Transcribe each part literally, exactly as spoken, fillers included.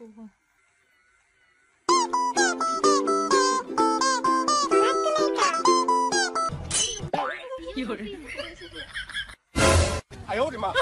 说话。 有人！哎呦我的妈！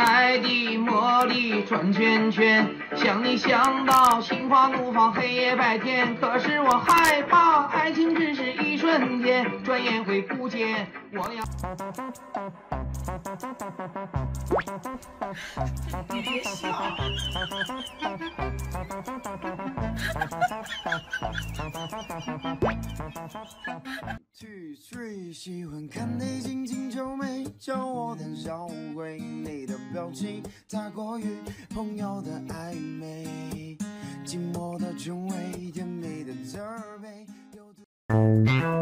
爱的魔力转圈圈，想你想到心花怒放，黑夜白天。可是我害怕，爱情只是一瞬间，转眼会不见。我要。你别笑。two three喜欢看你紧紧皱眉，叫我胆小鬼。你的表情太过于朋友的暧昧，寂寞的称谓，甜美的责备。有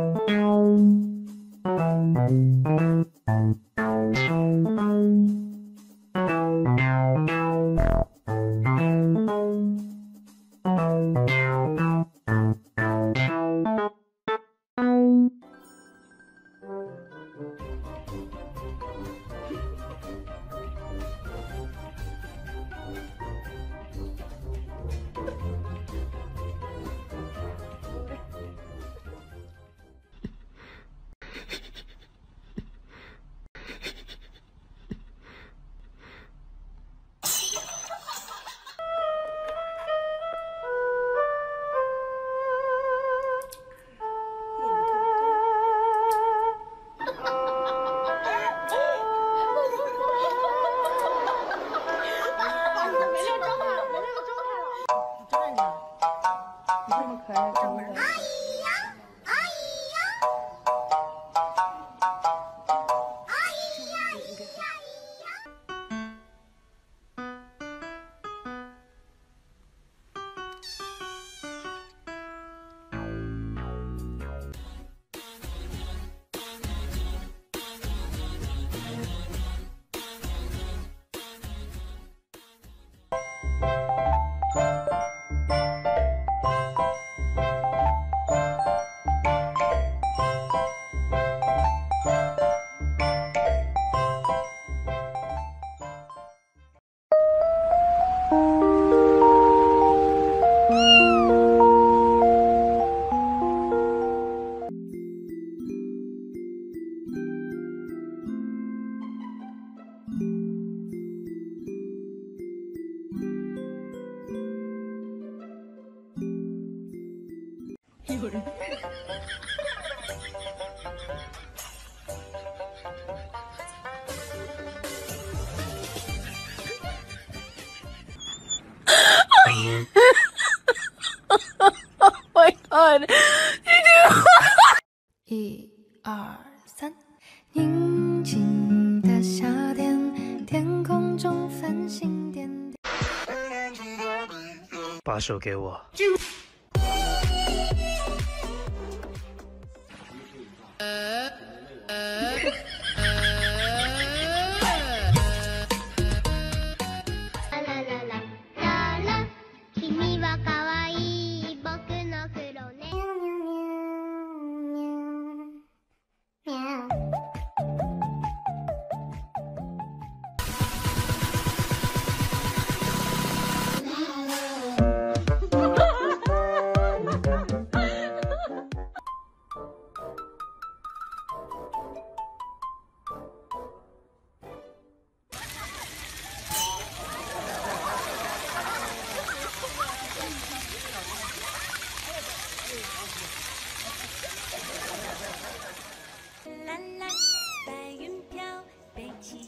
人。Oh my god！ 一二三，宁静的夏天，天空中繁星点点。把手给我。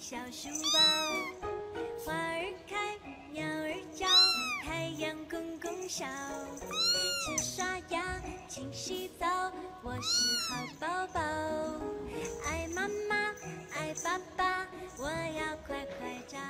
小书包，花儿开，鸟儿叫，太阳公公笑。勤刷牙，勤洗澡，我是好宝宝。爱妈妈，爱爸爸，我要快快长。